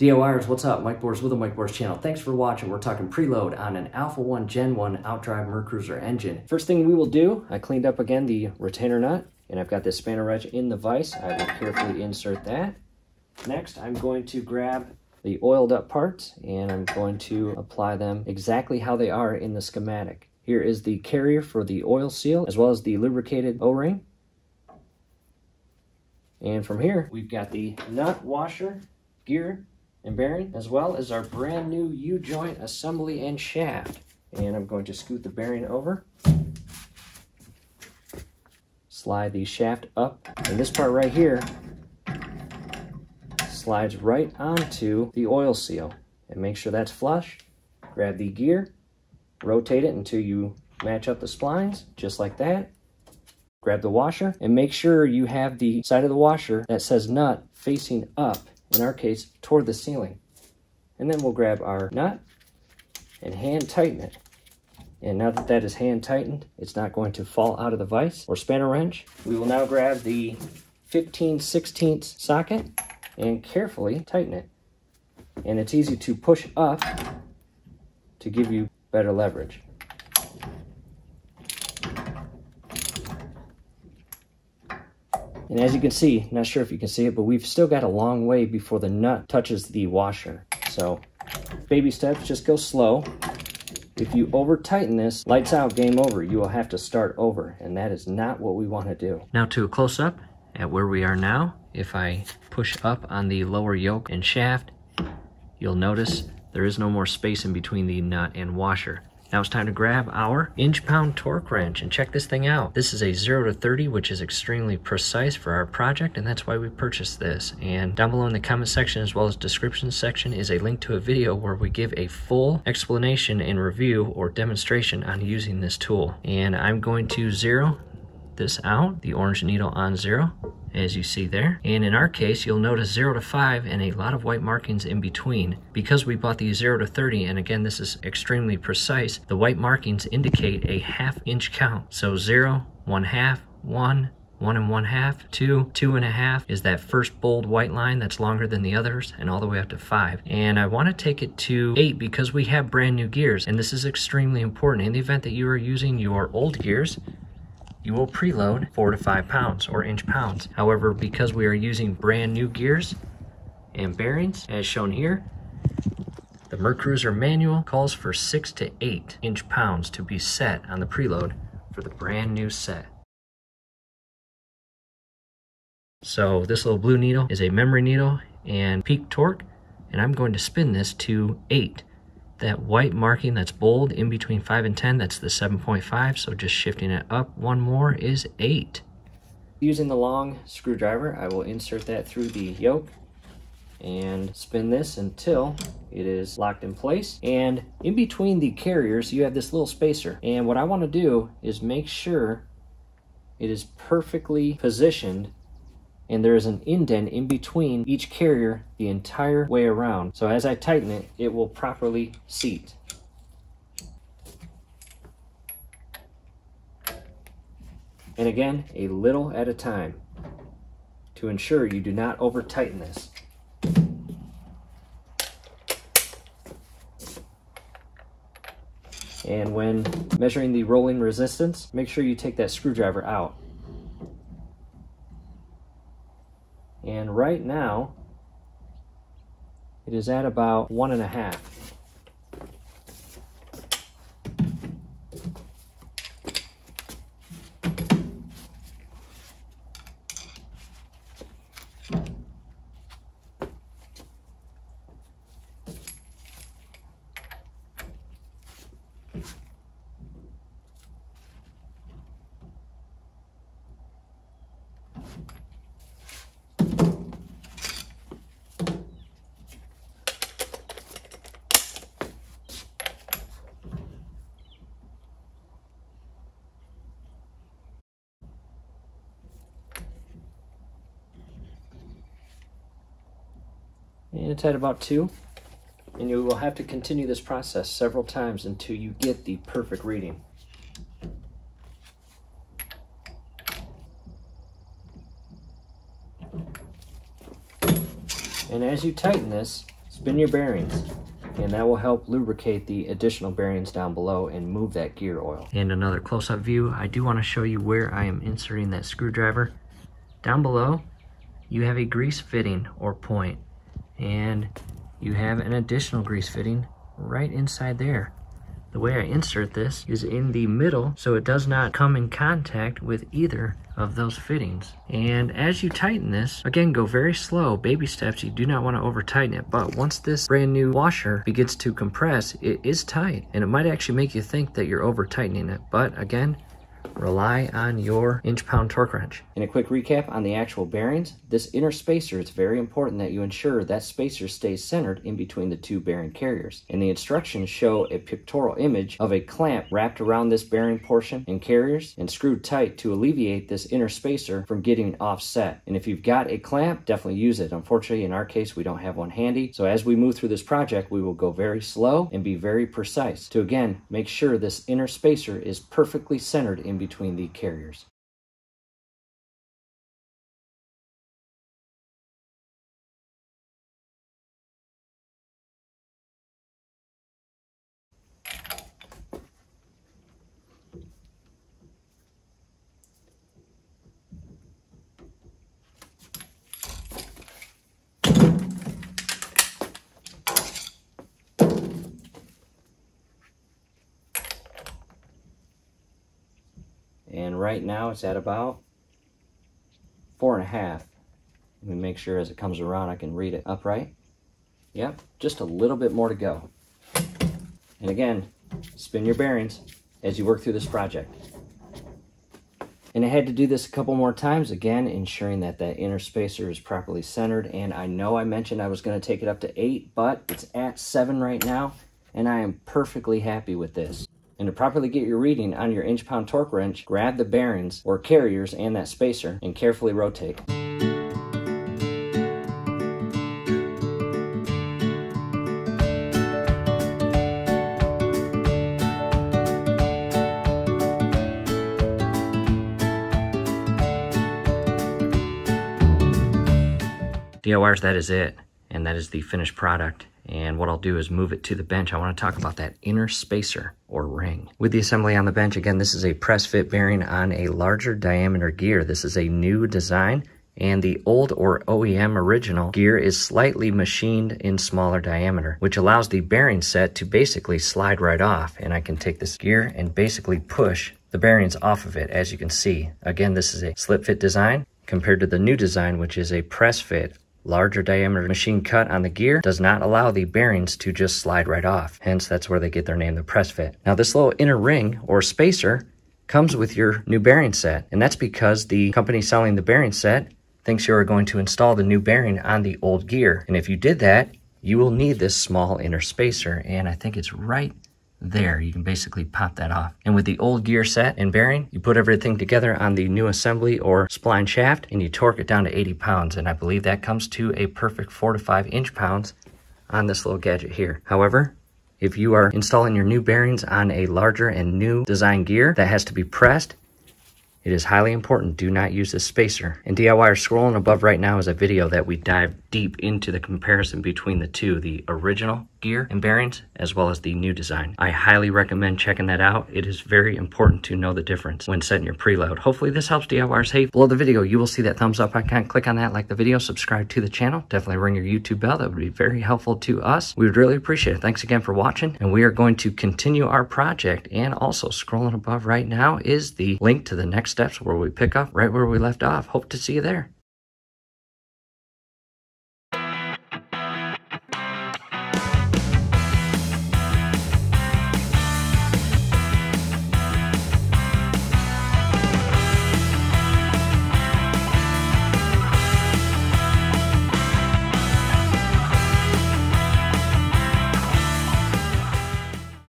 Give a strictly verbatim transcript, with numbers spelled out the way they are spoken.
DORers, what's up? Mike Bors with the Mike Bors channel. Thanks for watching. We're talking preload on an Alpha one Gen one outdrive Mercruiser engine. First thing we will do, I cleaned up again the retainer nut, and I've got this spanner wrench in the vise. I will carefully insert that. Next, I'm going to grab the oiled up parts, and I'm going to apply them exactly how they are in the schematic. Here is the carrier for the oil seal, as well as the lubricated O-ring. And from here, we've got the nut, washer, gear, and bearing, as well as our brand new U-joint assembly and shaft. And I'm going to scoot the bearing over, slide the shaft up, and this part right here slides right onto the oil seal. And make sure that's flush. Grab the gear, rotate it until you match up the splines, just like that. Grab the washer, and make sure you have the side of the washer that says nut facing up, in our case, toward the ceiling. And then we'll grab our nut and hand tighten it. And now that that is hand tightened, it's not going to fall out of the vise or spanner wrench. We will now grab the fifteen sixteenths socket and carefully tighten it. And it's easy to push up to give you better leverage. And as you can see, not sure if you can see it, but we've still got a long way before the nut touches the washer. So baby steps, just go slow. If you over tighten this, lights out, game over. You will have to start over, and that is not what we want to do. Now to a close up at where we are now, if I push up on the lower yoke and shaft, you'll notice there is no more space in between the nut and washer. Now it's time to grab our inch-pound torque wrench, and check this thing out. This is a zero to thirty, which is extremely precise for our project, and that's why we purchased this. And down below in the comment section, as well as description section, is a link to a video where we give a full explanation and review or demonstration on using this tool. And I'm going to zero this out, the orange needle on zero, as you see there. And in our case, you'll notice zero to five and a lot of white markings in between. Because we bought the zero to thirty, and again, this is extremely precise, the white markings indicate a half inch count. So zero, one half, one, one and one half, two, two and a half is that first bold white line that's longer than the others, and all the way up to five. And I want to take it to eight because we have brand new gears, and this is extremely important. In the event that you are using your old gears, you will preload four to five pounds or inch pounds. However, because we are using brand new gears and bearings, as shown here, the Mercruiser manual calls for six to eight inch pounds to be set on the preload for the brand new set. So this little blue needle is a memory needle and peak torque, and I'm going to spin this to eight. That white marking that's bold in between five and ten, that's the seven point five, so just shifting it up one more is eight. Using the long screwdriver, I will insert that through the yoke and spin this until it is locked in place. And in between the carriers, you have this little spacer. And what I want to do is make sure it is perfectly positioned, and there is an indent in between each carrier the entire way around. So as I tighten it, it will properly seat. And again, a little at a time to ensure you do not over tighten this. And when measuring the rolling resistance, make sure you take that screwdriver out. And right now, it is at about one and a half. And it's at about two, and you will have to continue this process several times until you get the perfect reading. And as you tighten this, spin your bearings, and that will help lubricate the additional bearings down below and move that gear oil. And another close-up view, I do want to show you where I am inserting that screwdriver. Down below, you have a grease fitting or point, and you have an additional grease fitting right inside there. The way I insert this is in the middle, so it does not come in contact with either of those fittings. And as you tighten this, again, go very slow, baby steps. You do not want to over tighten it, but once this brand new washer begins to compress, it is tight, and it might actually make you think that you're over tightening it. But again, rely on your inch-pound torque wrench. And a quick recap on the actual bearings. This inner spacer, it's very important that you ensure that spacer stays centered in between the two bearing carriers. And the instructions show a pictorial image of a clamp wrapped around this bearing portion and carriers and screwed tight to alleviate this inner spacer from getting offset. And if you've got a clamp, definitely use it. Unfortunately, in our case, we don't have one handy. So as we move through this project, we will go very slow and be very precise to, again, make sure this inner spacer is perfectly centered in between the carriers. And right now it's at about four and a half. Let me make sure as it comes around I can read it upright. Yep, just a little bit more to go. And again, spin your bearings as you work through this project. And I had to do this a couple more times, again, ensuring that that inner spacer is properly centered. And I know I mentioned I was going to take it up to eight, but it's at seven right now, and I am perfectly happy with this. And to properly get your reading on your inch-pound torque wrench, grab the bearings or carriers and that spacer and carefully rotate. D I Ys, that is it. And that is the finished product. And what I'll do is move it to the bench. I want to talk about that inner spacer or ring. With the assembly on the bench, again, this is a press fit bearing on a larger diameter gear. This is a new design, and the old or O E M original gear is slightly machined in smaller diameter, which allows the bearing set to basically slide right off. And I can take this gear and basically push the bearings off of it, as you can see. Again, this is a slip fit design compared to the new design, which is a press fit. Larger diameter machine cut on the gear does not allow the bearings to just slide right off. Hence, that's where they get their name, the press fit. Now, this little inner ring or spacer comes with your new bearing set, and that's because the company selling the bearing set thinks you are going to install the new bearing on the old gear. And if you did that, you will need this small inner spacer, and I think it's right there. You can basically pop that off. And with the old gear set and bearing, you put everything together on the new assembly or spline shaft, and you torque it down to eighty pounds. And I believe that comes to a perfect four to five inch pounds on this little gadget here. However, if you are installing your new bearings on a larger and new design gear that has to be pressed, it is highly important. Do not use this spacer. And D I Y scrolling above right now is a video that we dive deep into the comparison between the two, the original gear and bearings, as well as the new design. I highly recommend checking that out. It is very important to know the difference when setting your preload. Hopefully this helps D I Yers. Hey, below the video, you will see that thumbs up icon. Click on that, like the video, subscribe to the channel. Definitely ring your YouTube bell. That would be very helpful to us. We would really appreciate it. Thanks again for watching. And we are going to continue our project. And also scrolling above right now is the link to the next steps where we pick up right where we left off. Hope to see you there.